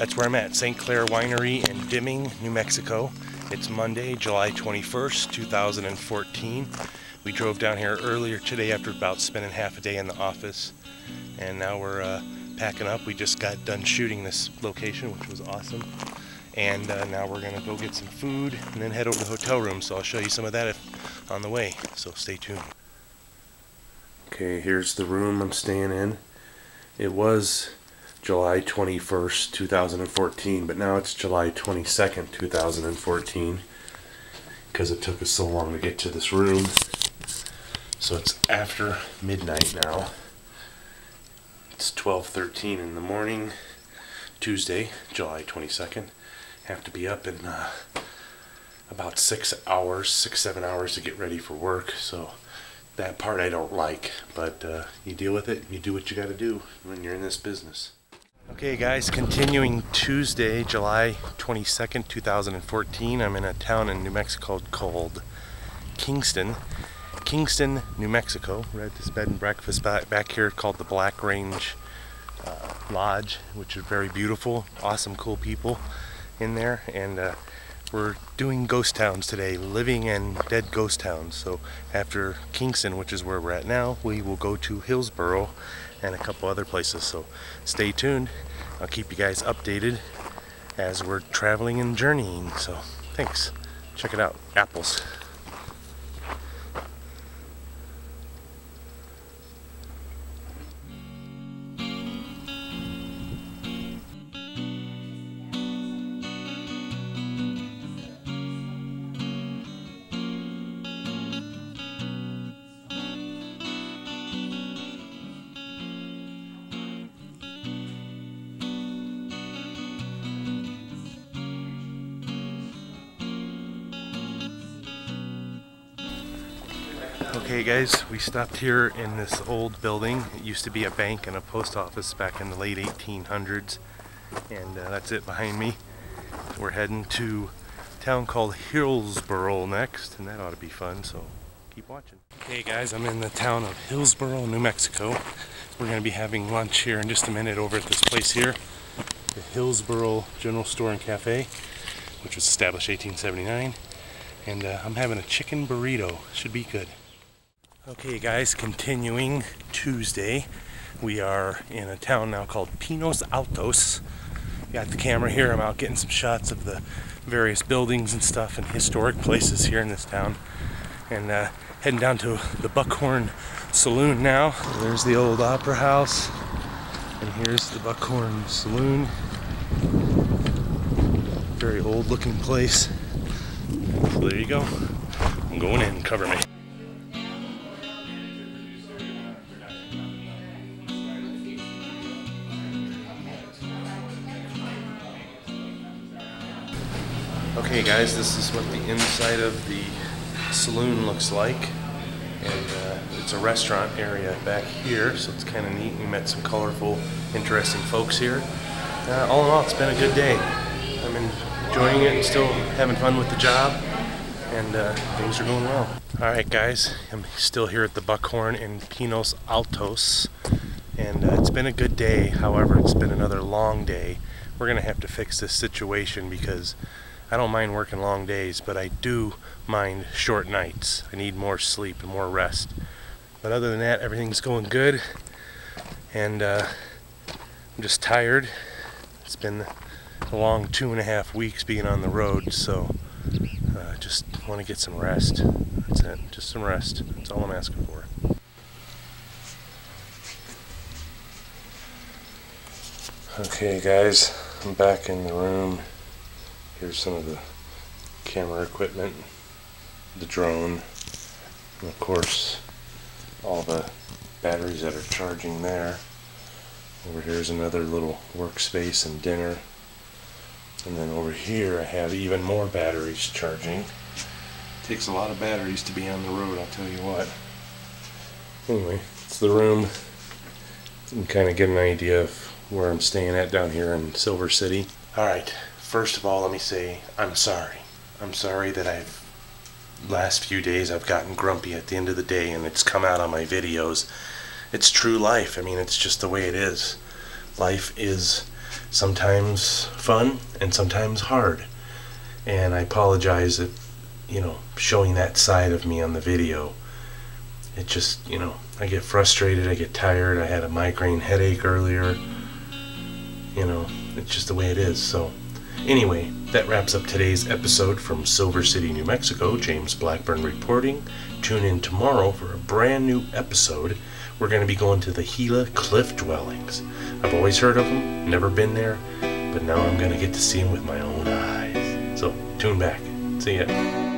That's where I'm at, St. Clair Winery in Deming, New Mexico. It's Monday, July 21st, 2014. We drove down here earlier today after about spending half a day in the office, and now we're packing up. We just got done shooting this location, which was awesome. And now we're gonna go get some food and then head over to the hotel room, so I'll show you some of that on the way, so stay tuned. Okay, here's the room I'm staying in. It was July 21st, 2014, but now it's July 22nd, 2014, because it took us so long to get to this room. So it's after midnight now. It's 12:13 in the morning, Tuesday, July 22nd. Have to be up in about 6, 7 hours to get ready for work. So that part I don't like, but you deal with it and you do what you got to do when you're in this business. Okay guys, continuing Tuesday, July 22nd, 2014. I'm in a town in New Mexico called Kingston. Kingston, New Mexico. We're at this bed and breakfast back here called the Black Range Lodge, which is very beautiful. Awesome, cool people in there, and we're doing ghost towns today, living in dead ghost towns. So after Kingston, which is where we're at now, we will go to Hillsboro and a couple other places. So stay tuned. I'll keep you guys updated as we're traveling and journeying. So thanks. Check it out. Apples. Okay guys, we stopped here in this old building. It used to be a bank and a post office back in the late 1800s, and that's it behind me. We're heading to a town called Hillsboro next, and that ought to be fun, so keep watching. Okay guys, I'm in the town of Hillsboro, New Mexico. We're going to be having lunch here in just a minute over at this place here, the Hillsboro General Store and Cafe, which was established 1879, and I'm having a chicken burrito. Should be good. Okay guys, continuing Tuesday, we are in a town now called Pinos Altos. Got the camera here, I'm out getting some shots of the various buildings and stuff and historic places here in this town. And heading down to the Buckhorn Saloon now. There's the old opera house, and here's the Buckhorn Saloon. Very old looking place. So there you go. I'm going in, cover me. Okay guys, this is what the inside of the saloon looks like, and it's a restaurant area back here, so it's kind of neat. We met some colorful, interesting folks here. All in all, it's been a good day. I'm enjoying it and still having fun with the job, and things are going well. Alright guys, I'm still here at the Buckhorn in Pinos Altos, and it's been a good day. However, it's been another long day. We're going to have to fix this situation because I don't mind working long days, but I do mind short nights. I need more sleep and more rest. But other than that, everything's going good, and I'm just tired. It's been a long 2.5 weeks being on the road, so I just want to get some rest. That's it, just some rest. That's all I'm asking for. Okay guys, I'm back in the room. Here's some of the camera equipment, the drone, and of course all the batteries that are charging there. Over here's another little workspace and dinner. And then over here I have even more batteries charging. Takes a lot of batteries to be on the road, I'll tell you what. Anyway, it's the room. You can kind of get an idea of where I'm staying at down here in Silver City. Alright. First of all, let me say, I'm sorry. I'm sorry that last few days I've gotten grumpy at the end of the day, and it's come out on my videos. It's true life. I mean, it's just the way it is. Life is sometimes fun and sometimes hard. And I apologize that, you know, showing that side of me on the video. It just, you know, I get frustrated, I get tired, I had a migraine headache earlier. You know, it's just the way it is. So anyway, that wraps up today's episode from Silver City, New Mexico. James Blackburn reporting. Tune in tomorrow for a brand new episode. We're going to be going to the Gila Cliff Dwellings. I've always heard of them, never been there, but now I'm going to get to see them with my own eyes. So tune back. See ya.